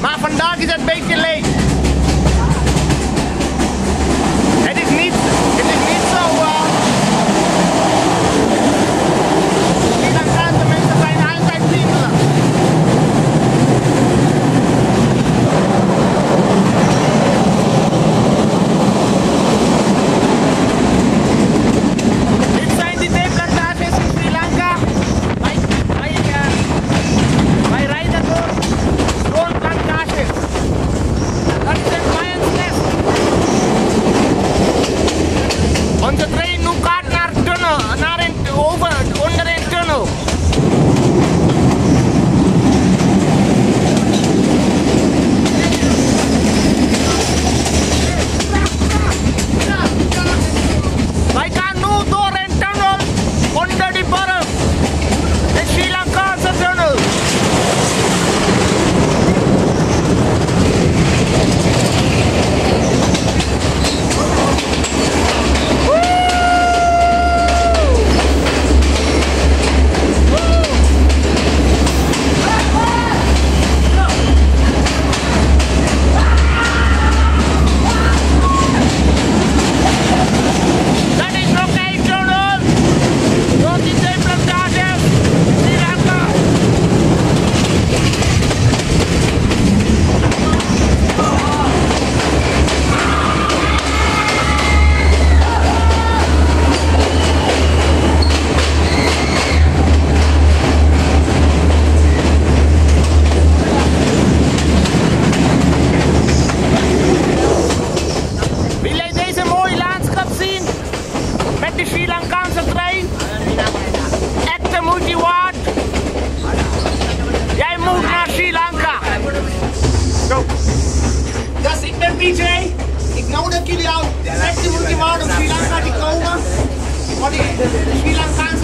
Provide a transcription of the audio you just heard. Maar vandaag is het een beetje leeg. Het is niet zo... Sri Lankaanse mensen zijn altijd vriendelijk. Dit zijn de twee plantages in Sri Lanka. Wij rijden door zo'n plantages. Dat is een bijensless. Onze trein nu gaat naar de tunnel, onder een tunnel. Wij gaan nu door een tunnel onder de berg. De Sri Lankaanse tunnel. Ik nodig jullie uit. De 16 moet je worden om Sri Lanka te komen. Voor de Sri Lankaanse.